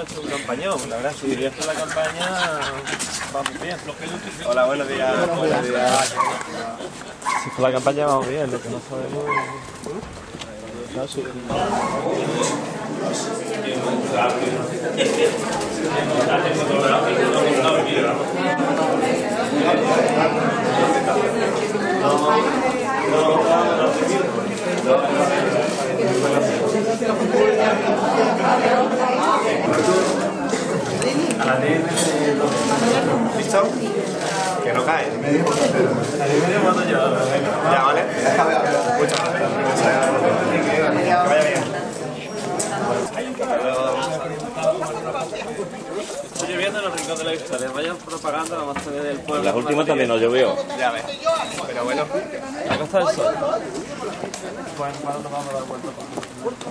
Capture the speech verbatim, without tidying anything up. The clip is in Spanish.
hemos hecho un campañón, la verdad, si esto es la campaña, vamos bien. Hola, buenos días. Buenos días. Si por la campaña vamos bien, lo que no sabemos... A la de... ¿Listo? Que no cae. Ya, ¿vale? Muchas gracias. Que vaya bien. Estoy lloviendo en los rincones de la historia. Vayan propaganda, vamos a tener del pueblo. Las últimas también nos llovió. Ya ves. Pero bueno. Acá está el sol. Bueno, para no vamos a dar vuelta.